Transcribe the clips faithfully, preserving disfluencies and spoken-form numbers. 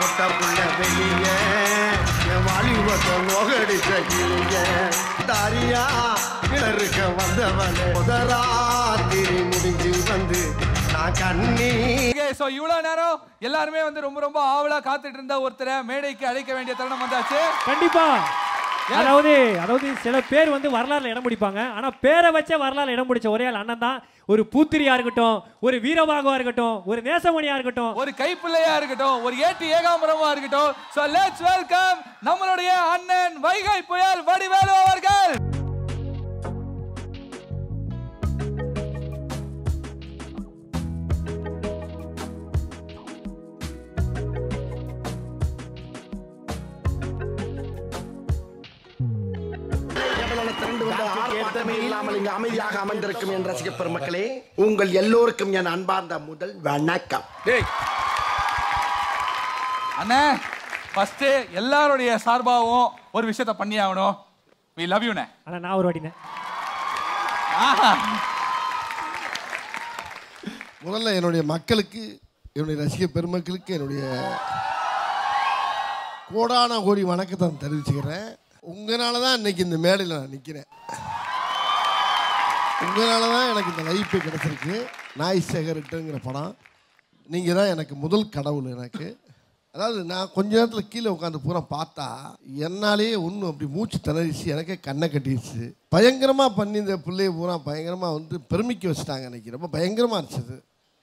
So இவ்வளவு நேரம் எல்லாருமே வந்து ரொம்ப ரொம்ப ஆவலா காத்துட்டு இருந்த ஒருத்தரை மேடைக்கு அழைக்க வேண்டிய தருணம் வந்தாச்சு. கண்டிப்பா அதாவது அதாவது சில பேர் வந்து வரலாறுல இடம் பிடிப்பாங்க. ஆனா பேரை வச்ச வரலாறுல இடம் பிடிச்ச ஒரே ஆள் அண்ணன் தான். ஒரு பூத்திரியா இருக்கட்டும், ஒரு வீரபாகவா இருக்கட்டும், ஒரு நேசமணியா இருக்கட்டும், ஒரு கைப்பிள்ளையா இருக்கட்டும், ஒரு ஏட்டு ஏகாம்பரமா இருக்கட்டும். So let's welcome நம்மளுடைய அண்ணன் வைகை புயல் வடிவேலு அவர்கள். அமைதியாக அமர்ந்திருக்கும் என் ரசிக பெருமக்களே, உங்கள் எல்லோருக்கும் என் அன்பார்ந்த முதல் வணக்கம். அண்ணா, ஃபர்ஸ்ட் எல்லாரோடைய சார்பாவும் ஒரு விஷயத்தை பண்ணி ஆகணும். We love you. அண்ணா நான் ஒரு வாடினே. முதல்ல என்னுடைய மக்களுக்கு, என்னுடைய ரசிக பெருமக்களுக்கு என்னுடைய கோடான கோடி வணக்கத்தை தெரிவிச்சுக்கிறேன். உங்களால தான் இன்னைக்கு இந்த மேடையில் நான் நிற்கிறேன். உங்களால தான் எனக்கு இந்த லைஃபே கிடச்சிருக்கு. நாய் சேகர் ரிட்டர்ன்ஸ்ங்கிற படம் நீங்கள் தான் எனக்கு முதல் கடவுள். எனக்கு அதாவது நான் கொஞ்ச நேரத்தில் கீழே உட்காந்து பூரா பார்த்தா என்னாலே ஒன்றும் அப்படி மூச்சு திணறிச்சு, எனக்கே கண்ணை கட்டிடுச்சு. பயங்கரமாக பண்ணி இந்த பிள்ளையை பூரா பயங்கரமாக வந்து பெருமிக்க வச்சுட்டாங்க. எனக்கு ரொம்ப பயங்கரமாக இருந்துச்சு.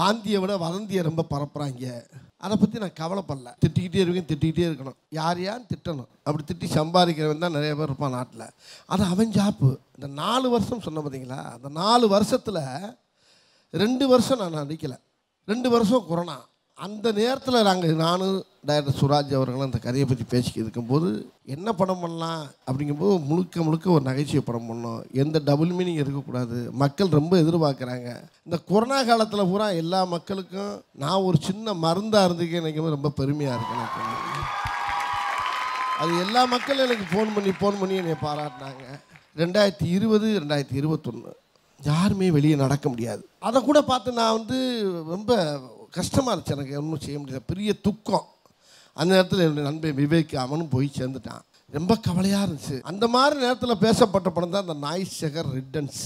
வாந்தியை விட வதந்தியை ரொம்ப பரப்புகிறாங்க. அதை பற்றி நான் கவலைப்படல. திட்டிக்கிட்டே இருக்கேன், திட்டிக்கிட்டே இருக்கணும். யார் யார் திட்டணும். அப்படி திட்டி சம்பாதிக்கிறவன் தான் நிறைய பேர் இருப்பான் நாட்டில். அது அவன் ஜாப்பு. இந்த நாலு வருஷம் சொன்ன பார்த்தீங்களா, அந்த நாலு வருஷத்தில் ரெண்டு வருஷம் நான் நடிக்கலை. ரெண்டு வருஷம் கொரோனா. அந்த நேரத்தில் நாங்கள் நானும் டைரக்டர் சுராஜ் அவர்களும் அந்த கதையை பற்றி பேசிக்க இருக்கும்போது என்ன படம் பண்ணலாம் அப்படிங்கும்போது முழுக்க முழுக்க ஒரு நகைச்சுவை படம் பண்ணோம். எந்த டபுள் மீனிங் இருக்கக்கூடாது. மக்கள் ரொம்ப எதிர்பார்க்குறாங்க. இந்த கொரோனா காலத்தில் பூரா எல்லா மக்களுக்கும் நான் ஒரு சின்ன மருந்தாக இருந்துக்கே நினைக்கும்போது ரொம்ப பெருமையாக இருக்கேன். அது எல்லா மக்களும் எனக்கு ஃபோன் பண்ணி ஃபோன் பண்ணி என்னை பாராட்டினாங்க. ரெண்டாயிரத்தி இருபது ரெண்டாயிரத்தி இருபத்தொன்று யாருமே வெளியே நடக்க முடியாது. அதை கூட பார்த்து நான் வந்து ரொம்ப கஷ்டமாக இருந்துச்சு. எனக்கு ஒன்றும் செய்ய முடியல. பெரிய துக்கம். அந்த நேரத்தில் என்னுடைய நண்பன் விவேக் அவனும் போய் சேர்ந்துட்டான். ரொம்ப கவலையாக இருந்துச்சு. அந்த மாதிரி நேரத்தில் பேசப்பட்ட படம் தான் இந்த நாய் சேகர் ரிட்டர்ன்ஸ்.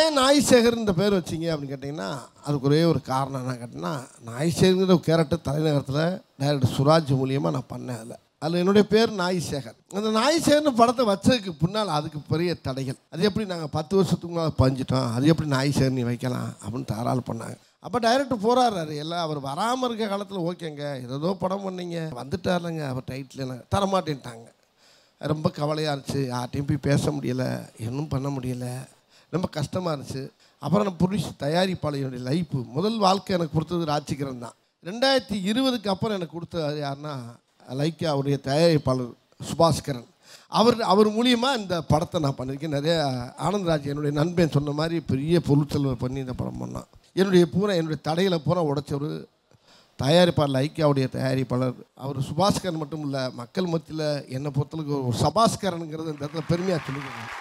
ஏன் நாய் சேகர்ன்ற பேர் வச்சிங்க அப்படின்னு கேட்டிங்கன்னா, அதுக்கு ஒரே ஒரு காரணம் என்ன கேட்டிங்கன்னா, நாய் சேகர்ங்கிற ஒரு கேரக்டர் தலைநகரத்தில் டைரக்டர் சுராஜ் மூலியமாக நான் பண்ணேன். அதில் அதில் என்னுடைய பேர் நாய் சேகர். அந்த நாய் சேகர்னு படத்தை வச்சதுக்கு பின்னால் அதுக்கு பெரிய தடைகள். அது எப்படி நாங்கள் பத்து வருஷத்துக்கு மேலே பஞ்சிட்டோம், அது எப்படி நாய் சேகர் நீ வைக்கலாம் அப்படின்னு தாராளம் பண்ணாங்க. அப்போ டைரக்டர் போராடுறாரு. எல்லாம் அவர் வராமல் இருக்க காலத்தில் ஓகேங்க, ஏதோ படம் பண்ணீங்க, வந்துட்டார்லங்க அவர் டைட்டில் தரமாட்டேன்ட்டாங்க. ரொம்ப கவலையாக இருந்துச்சு. யார்ட்டையும் போய் பேச முடியலை, இன்னும் பண்ண முடியலை, ரொம்ப கஷ்டமாக இருந்துச்சு. அப்புறம் நான் புரிஞ்சு தயாரிப்பாளையனுடைய லைஃப் முதல் வாழ்க்கை எனக்கு கொடுத்தது ராஜ்சேகரன் தான். ரெண்டாயிரத்தி இருபதுக்கு அப்புறம் எனக்கு கொடுத்தது யாருன்னா லைக்கா அவருடைய தயாரிப்பாளர் சுபாஷ்கரன். அவர் அவர் மூலியமாக இந்த படத்தை நான் பண்ணியிருக்கேன். நிறைய ஆனந்த்ராஜ் என்னுடைய நண்பன் சொன்ன மாதிரி பெரிய பொருட்செல்வர் பண்ணி இந்த படம் பண்ணான். என்னுடைய பூரா என்னுடைய தடைகளை பூரா உடைச்சவர் தயாரிப்பாளர் ஐக்கியாவுடைய தயாரிப்பாளர் அவர் சுபாஷ்கரன். மட்டும் இல்லை, மக்கள் மத்தியில் என்னை பொறுத்தளவுக்கு ஒரு சுபாஷ்கரனுங்கிறது இந்த இடத்துல பெருமையாக சொல்லிக்கணும்.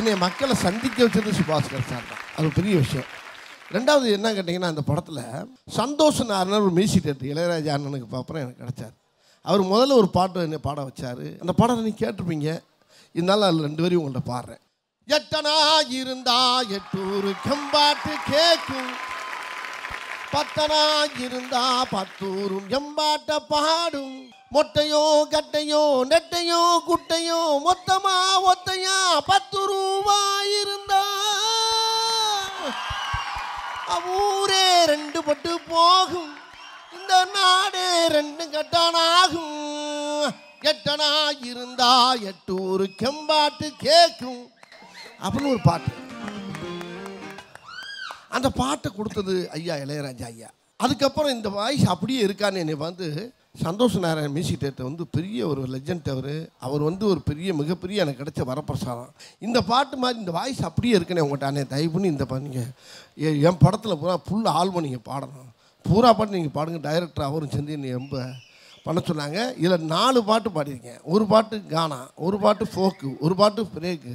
என்னை மக்களை சந்திக்க வச்சது சுபாஷ்கரன் சார் தான். அது பெரிய விஷயம். ரெண்டாவது என்ன கேட்டிங்கன்னா, அந்த படத்தில் சந்தோஷ் நார்னர் ஒரு மியூசிக் டேரக்டர் இளையராஜா அண்ணனுக்கு பார்ப்பறேன் எனக்கு கிடச்சார். அவர் முதல்ல ஒரு பாட்டு என்னை பாட வச்சார். அந்த பாடத்தை நீங்கள் கேட்டிருப்பீங்க. இருந்தாலும் அதில் ரெண்டு வரையும் உங்கள்கிட்ட பாடுறேன். எட்டனா இருந்தா எட்டூரு எம்பாட்டு கேட்கும், பத்தனா இருந்தா பத்தூரும் எம்பாட்ட பாடும், மொட்டையோ கட்டையோ நெட்டையோ குட்டையோ மொத்தமா ஒத்தையா பத்து ரூபா இருந்தா ஊரே ரெண்டு பட்டு போகும், இந்த நாடு ரெண்டு கட்டானாகும். எட்டனா இருந்தா எட்டூரு எம்பாட்டு கேட்கும் அப்படின்னு ஒரு பாட்டு. அந்த பாட்டை கொடுத்தது ஐயா இளையராஜா ஐயா. அதுக்கப்புறம் இந்த வாய்ஸ் அப்படியே இருக்கான்னு என்னை வந்து சந்தோஷ் நாராயண் மியூசிக் டேரக்டர் வந்து பெரிய ஒரு லெஜண்ட். அவர் அவர் வந்து ஒரு பெரிய மிகப்பெரிய எனக்கு கிடைச்ச வரப்பிரசாதம். இந்த பாட்டு மாதிரி இந்த வாய்ஸ் அப்படியே இருக்குனே உங்கள்கிட்ட. அண்ணே தயவு பண்ணி இந்த பாருங்க, என் படத்தில் பூரா ஃபுல் ஆல்பம் நீங்கள் பாடணும், பூரா பாட்டு நீங்கள் பாடுங்க. டைரக்டர் அவரும் சேர்ந்து என்னை ரொம்ப பண்ண சொன்னாங்க. இதில் நாலு பாட்டு பாடியிருக்கேன். ஒரு பாட்டு கானா, ஒரு பாட்டு ஃபோக்கு, ஒரு பாட்டு பிரேக்கு,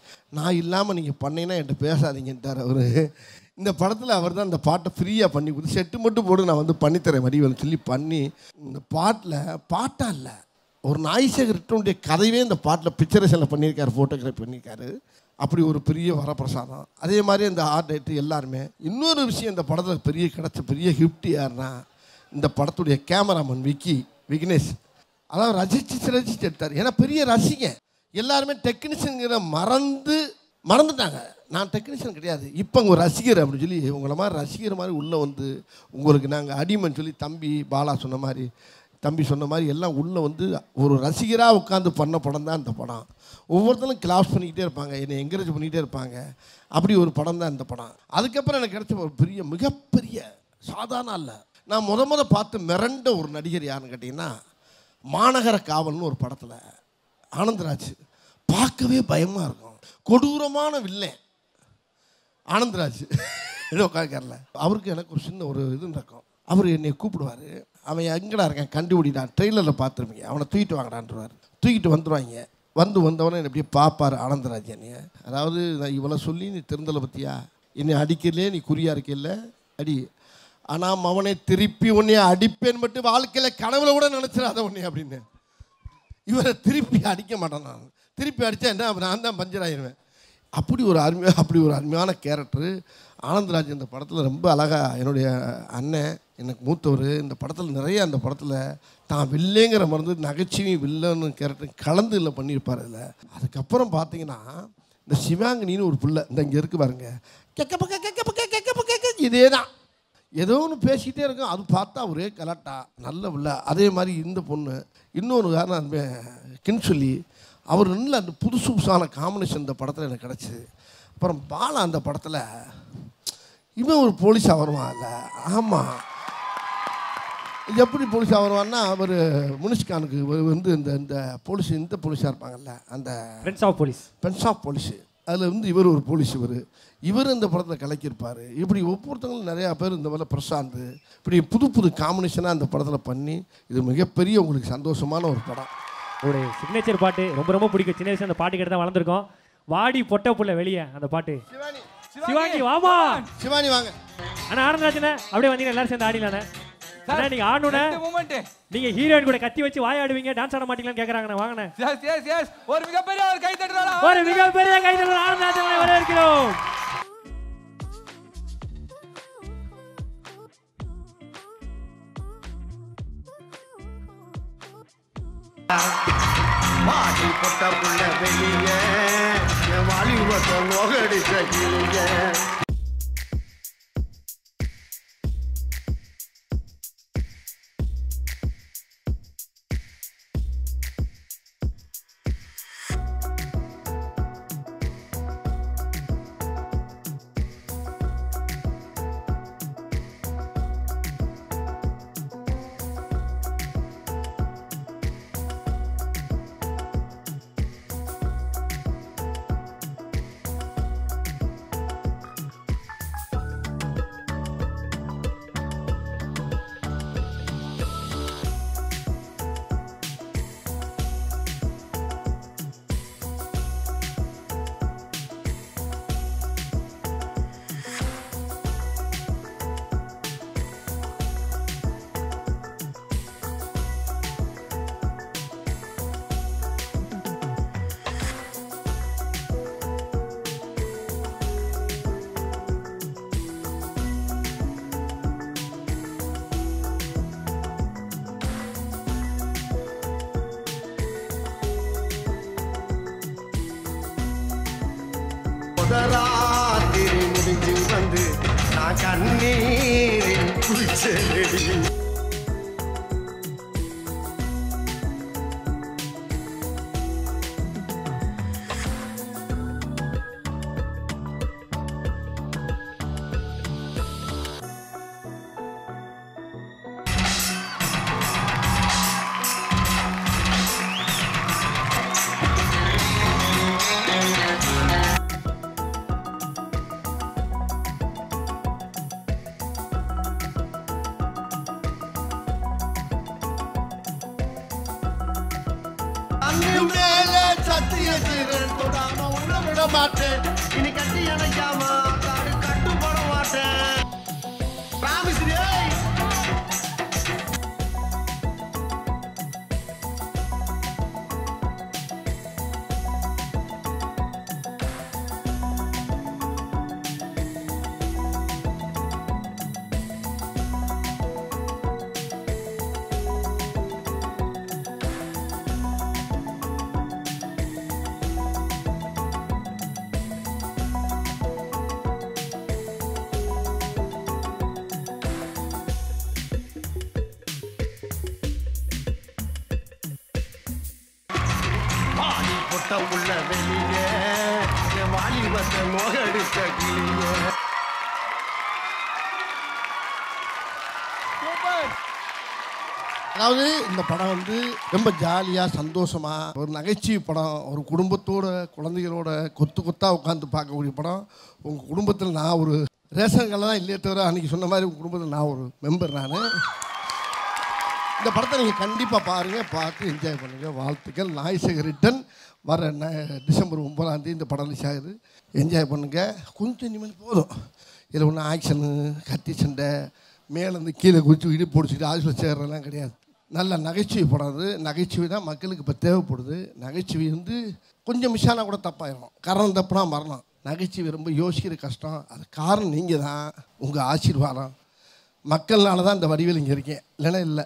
நான் இல்லாமல் நீங்கள் பண்ணீங்கன்னா என்கிட்ட பேசாதீங்கன்ட்டார் அவர். இந்த படத்தில் அவர் தான் இந்த பாட்டை ஃப்ரீயாக பண்ணி கொடுத்து செட்டு மட்டும் போட்டு நான் வந்து பண்ணித்தரேன் வடிவல் சொல்லி பண்ணி. இந்த பாட்டில் பாட்டாக இல்லை, ஒரு நாய் சேகர் ரிட்டர்னுடைய கதையே இந்த பாட்டில் பிக்சரேஷனில் பண்ணியிருக்காரு, ஃபோட்டோகிராஃபி பண்ணியிருக்காரு. அப்படி ஒரு பெரிய வரப்பிரசாதம். அதே மாதிரி இந்த ஆர்ட் ரைட்டு எல்லாருமே. இன்னொரு விஷயம் இந்த படத்தில் பெரிய கிடச்ச பெரிய ஹிஃப்ட் யாருன்னா இந்த படத்துடைய கேமராமேன் விக்கி விக்னேஷ். அதாவது ரசிச்சு ரசிச்சு எடுத்தார். ஏன்னா பெரிய ரசிங்க எல்லாருமே டெக்னீஷியனுங்கிற மறந்து மறந்துட்டாங்க. நான் டெக்னீஷியன் கிடையாது, இப்போ உங்கள் ரசிகர் அப்படின்னு சொல்லி உங்களை மாதிரி ரசிக்கிற மாதிரி உள்ளே வந்து உங்களுக்கு நாங்கள் அடிமைன்னு சொல்லி தம்பி பாலா சொன்ன மாதிரி தம்பி சொன்ன மாதிரி எல்லாம் உள்ளே வந்து ஒரு ரசிகராக உட்காந்து பண்ண படம் தான் இந்த படம். ஒவ்வொருத்தரும் கிளாஸ் பண்ணிக்கிட்டே இருப்பாங்க, என்னை என்கரேஜ் பண்ணிக்கிட்டே இருப்பாங்க. அப்படி ஒரு படம் தான் இந்த படம். அதுக்கப்புறம் எனக்கு கிடைச்ச ஒரு பெரிய மிகப்பெரிய சாதாரண இல்லை, நான் முத முத பார்த்து மிரண்ட ஒரு நடிகர் யாருன்னு கேட்டிங்கன்னா மாநகர காவல்னு ஒரு படத்தில் ஆனந்தராஜ். பார்க்கவே பயமாக இருக்கும், கொடூரமான வில்லன் ஆனந்தராஜ். ஏதோ உட்காந்துக்காரில்ல அவருக்கு எனக்கு ஒரு சின்ன ஒரு இது நடக்கும். அவர் என்னை கூப்பிடுவார், அவன் எங்கடா இருக்கேன் கண்டுபிடிடான், ட்ரெயிலரில் பார்த்துருப்பீங்க, அவனை தூக்கிட்டு வாங்கடான்றார். தூக்கிட்டு வந்துடுவாங்க. வந்து வந்தவனே என்னை அப்படியே பார்ப்பார் ஆனந்தராஜ் என்னைய. அதாவது நான் இவ்வளோ சொல்லி நீ திருந்தலை பற்றியா, என்னை அடிக்கலையே, நீ குறியாக இருக்கில்ல அடி, ஆனால் மவனை திருப்பி உன்னைய அடிப்பேன் மட்டும் வாழ்க்கையில் கனவுல கூட நினச்சிடாத உடனே அப்படின்னு. இவரை திருப்பி அடிக்க மாட்டேன் நான், திருப்பி அடித்தா என்ன நான் தான் பஞ்சர் ஆயிடுவேன். அப்படி ஒரு அருமையாக அப்படி ஒரு அருமையான கேரக்டரு ஆனந்தராஜ் இந்த படத்தில் ரொம்ப அழகாக. என்னுடைய அண்ணன் எனக்கு மூத்தவர். இந்த படத்தில் நிறைய அந்த படத்தில் தான் வில்லேங்கிற மருந்து நகைச்சுவையும் வில்லன்னு கேரக்டர் கலந்து இல்லை பண்ணியிருப்பார் இதில். அதுக்கப்புறம் பார்த்தீங்கன்னா இந்த சிவாங்கினின்னு ஒரு பிள்ளை இந்த இங்கே இருக்குது பாருங்க, கேட்க பக்க கேட்க பக்க கேட்க பக்க கேட்க இதே தான் ஏதோ ஒன்று பேசிக்கிட்டே இருக்கும். அது பார்த்தா ஒரே கலாட்டா நல்ல பிள்ளை. அதே மாதிரி இந்த பொண்ணு இன்னொன்று காரணம் கின்னு சொல்லி அவர் நல்ல அந்த புதுசு புதுசான காம்பினேஷன் இந்த படத்தில் எனக்கு கிடச்சிது. அப்புறம் பாலா அந்த படத்தில் இவன் ஒரு போலீஸாக வருவான் இல்லை. ஆமாம், எப்படி போலீஸாக வருவான்னா அவர் முனிஷ்கானுக்கு வந்து இந்த இந்த போலீஸ் இந்த போலீஸாக இருப்பாங்கல்ல, அந்த friends of police friends of police, அதில் வந்து இவர் ஒரு போலீஸ், இவர் இவர் இந்த படத்தில் கலக்கியிருப்பார். இப்படி ஒவ்வொருத்தங்களும் நிறையா பேர் இந்த மாதிரி பிரசாந்து இப்படி புது புது காம்பினேஷனாக அந்த படத்தில் பண்ணி இது மிகப்பெரிய உங்களுக்கு சந்தோஷமான ஒரு படம். உங்களுடைய சிக்னேச்சர் பாட்டு ரொம்ப ரொம்ப பிடிக்கும். சின்ன வயசு அந்த பாட்டு கேட்டு தான் வளர்ந்துருக்கோம். வாடி பொட்ட புள்ள வெளியே அந்த பாட்டு. சிவானி வாமா சிவானி வாங்க. ஆனால் ஆனந்தராஜனே அப்படியே வந்தீங்கன்னா எல்லாரும் சேர்ந்து ஆடிலானே. நீங்க ஆடுனே நீங்க ஹீரோயின் கூட கத்தி வச்சு வாய் ஆடுவீங்க, டான்ஸ் ஆட மாட்டீங்களான்னு கேக்குறாங்க. வாங்கனே எஸ் எஸ் எஸ் ஒரு மிகப்பெரிய ஒரு கை தட்டலாம், ஒரு மிகப்பெரிய கை தட்டலாம் ஆனந்தராஜனை வரவேற்கிறோம். வாடி பொட்ட புள்ள வெளியே வாலி வச்ச மோகடி சகிலியே the அதாவது இந்த படம் வந்து ரொம்ப ஜாலியா சந்தோஷமா ஒரு நகைச்சுவை படம் ஒரு குடும்பத்தோட குழந்தைகளோட கொத்து கொத்தா உட்கார்ந்து பார்க்கக்கூடிய படம் உங்க குடும்பத்துல நான் ஒரு ரேஷன் கடைல இல்லையே தவிர அன்னைக்கு சொன்ன மாதிரி உங்க குடும்பத்துல நான் ஒரு மெம்பர் நான் இந்த படத்தை நீங்க கண்டிப்பா பாருங்க பார்த்து என்ஜாய் பண்ணுங்க வாழ்த்துக்கள் நாய் சேகர் ரிட்டர்ன் வர டிசம்பர் ஒன்பதாம் தேதி இந்த படம் ரிலீஸ் ஆகுது என்ஜாய் பண்ணுங்க கொஞ்சம் நிமிஷம் போதும் இதுல ஒண்ணு ஆக்ஷன் கத்தி சண்டை மேல இருந்து கீழே குதிச்சு இடி போடிச்சிட்டு ஆஸ்ல சேர்றதெல்லாம் கிடையாது நல்ல நகைச்சுவை போடாது நகைச்சுவை தான் மக்களுக்கு இப்போ தேவைப்படுது நகைச்சுவை வந்து கொஞ்சம் மிஷானா கூட தப்பாயிடும் காரணம் தப்புனா மரணம் நகைச்சுவை ரொம்ப யோசிக்கிற கஷ்டம் அது காரணம் நீங்கள் தான் உங்கள் ஆசீர்வாதம் மக்கள்னால தான் இந்த வடிவில் இங்கே இருக்கேன் இல்லைன்னா இல்லை